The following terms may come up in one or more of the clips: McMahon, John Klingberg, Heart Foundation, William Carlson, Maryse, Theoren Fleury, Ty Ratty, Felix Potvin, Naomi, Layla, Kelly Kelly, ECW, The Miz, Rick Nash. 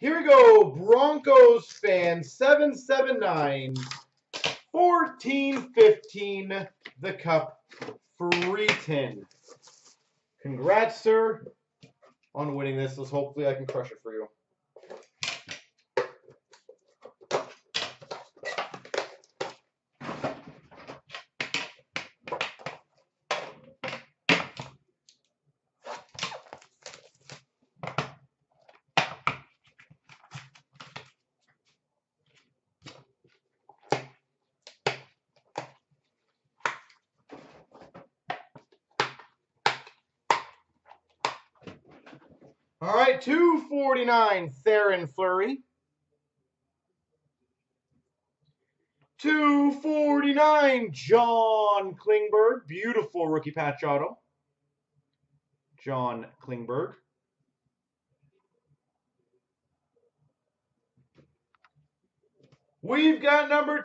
Here we go, Broncos fan 779, 1415, the Cup free tin. Congrats, sir, on winning this. Let's hopefully I can crush it for you. All right, 249 Theoren Fleury. 249 John Klingberg. Beautiful rookie patch auto. John Klingberg.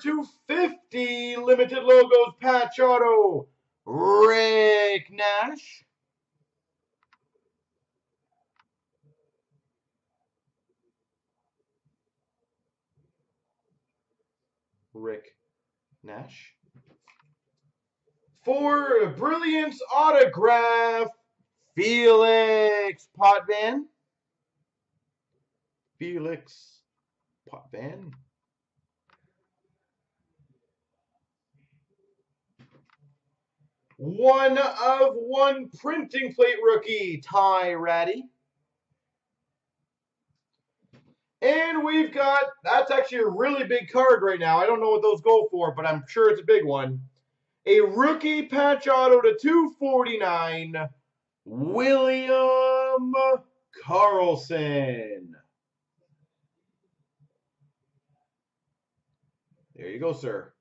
250 limited logos patch auto. Rick Nash. 4 Brilliance autograph, Felix Potvin. One of one printing plate rookie, Ty Ratty. And we've got, that's actually a really big card right now. I don't know what those go for, but I'm sure it's a big one. A rookie patch auto to 249, William Carlson. There you go, sir.